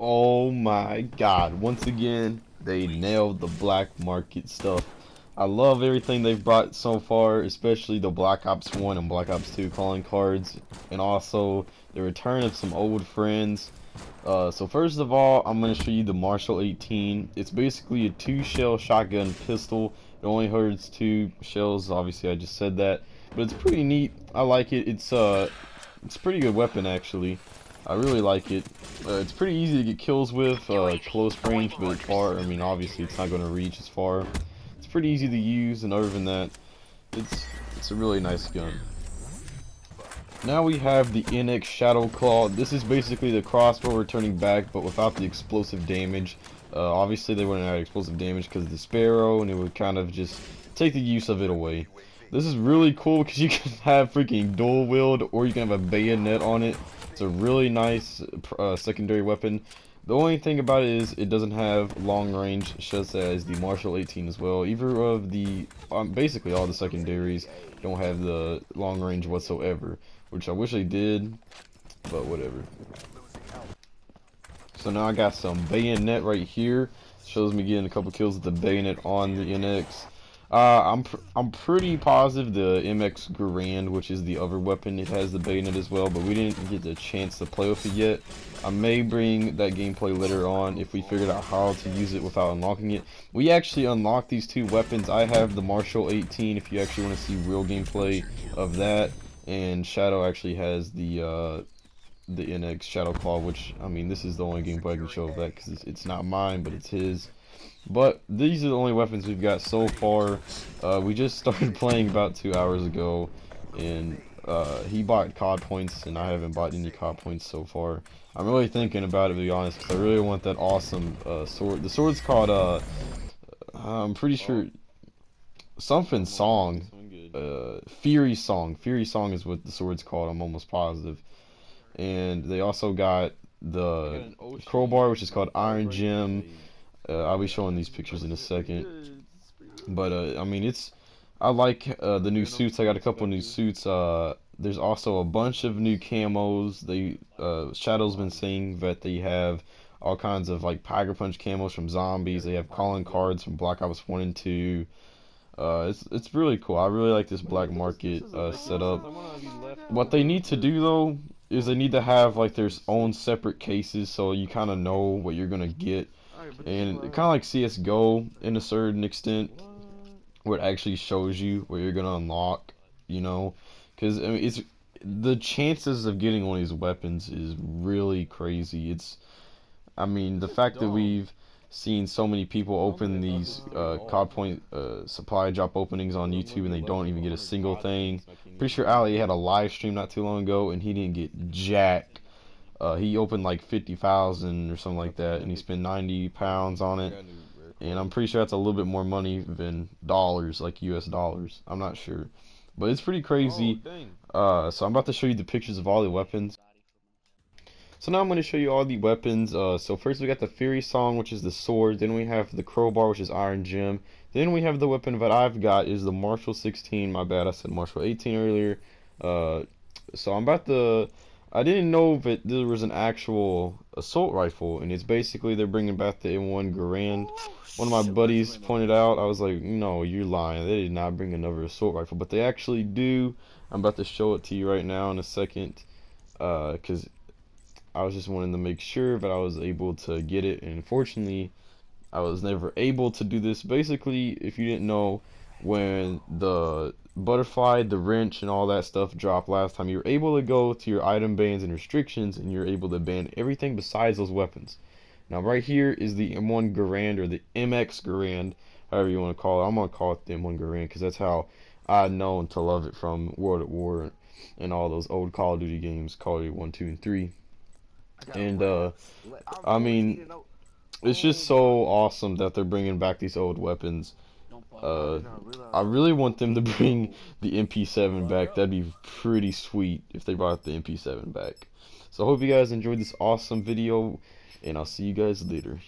Oh my god, once again they nailed the Black Market stuff. I love everything they've brought so far, especially the Black Ops 1 and Black Ops 2 calling cards, and also the return of some old friends. So first of all, I'm going to show you the Marshall 18. It's basically a 2-shell shotgun pistol. It only holds 2 shells, obviously I just said that, but it's pretty neat. I like it. It's a pretty good weapon, actually. I really like it. It's pretty easy to get kills with, close range, but far, I mean, obviously it's not going to reach as far. It's pretty easy to use, and other than that, it's a really nice gun. Now we have the NX Shadow Claw. This is basically the crossbow returning back, but without the explosive damage. Obviously they wouldn't have explosive damage because of the Sparrow, and it would kind of just take the use of it away. This is really cool because you can have freaking dual wield, or you can have a bayonet on it. It's a really nice secondary weapon. The only thing about it is it doesn't have long range, just as the Marshall 18 as well. Either of the, basically all the secondaries don't have the long range whatsoever, which I wish they did, but whatever. So now I got some bayonet right here. Shows me getting a couple kills with the bayonet on the NX. I'm pretty positive the MX Garand, which is the other weapon, it has the bayonet as well, but we didn't get the chance to play with it yet. I may bring that gameplay later on if we figured out how to use it without unlocking it. We actually unlocked these 2 weapons. I have the Marshall 18 if you actually want to see real gameplay of that, and Shadow actually has the NX Shadow Claw, which, I mean, this is the only gameplay I can show of that because it's not mine, but it's his. But these are the only weapons we've got so far. We just started playing about 2 hours ago, and he bought COD points, and I haven't bought any COD points so far. I'm really thinking about it, to be honest, because I really want that awesome sword. The sword's called, I'm pretty sure, something Song, Fury Song. Fury Song is what the sword's called, I'm almost positive. And they also got the crowbar, which is called Iron Gem. I'll be showing these pictures in a second, but I mean, I like the new suits. I got a couple new suits. There's also a bunch of new camos. Shadow's been saying that they have all kinds of like Pygmy Punch camos from zombies. They have calling cards from Black Ops 1 and 2. It's really cool. I really like this Black Market setup. What they need to do though is they need to have like their own separate cases, so you kind of know what you're gonna get. And kind of like CSGO in a certain extent, where it actually shows you what you're gonna unlock, you know, because I mean, it's the chances of getting one of these weapons is really crazy. I mean, the fact that we've seen so many people open these COD point supply drop openings on YouTube and they don't even get a single thing. Pretty sure Ali had a live stream not too long ago and he didn't get jack. He opened like 50,000 or something like that, and he spent £90 on it, and I'm pretty sure that's a little bit more money than dollars, like US dollars. I'm not sure, but it's pretty crazy. So I'm about to show you the pictures of all the weapons. So now I'm going to show you all the weapons. So first we got the Fury Song, which is the sword. Then we have the crowbar, which is Iron Gem. Then we have the weapon that I've got is the Marshall 16. My bad, I said Marshall 18 earlier. So I'm about to... I didn't know that there was an actual assault rifle, and it's basically they're bringing back the M1 Garand. One of my buddies pointed out, I was like, no, you're lying. They did not bring another assault rifle, but they actually do. I'm about to show it to you right now in a second, because I was just wanting to make sure that I was able to get it, and unfortunately, I was never able to do this. Basically, if you didn't know, when the butterfly, the wrench, and all that stuff dropped last time, you were able to go to your item bans and restrictions, and you're able to ban everything besides those weapons. Now right here is the M1 Garand, or the MX Garand, however you want to call it. I'm going to call it the M1 Garand because that's how I know and to love it from World at War and all those old Call of Duty games, Call of Duty 1, 2, and 3. And I mean, it's just so awesome that they're bringing back these old weapons. I really want them to bring the MP7 back. That'd be pretty sweet if they brought the MP7 back. So I hope you guys enjoyed this awesome video, and I'll see you guys later.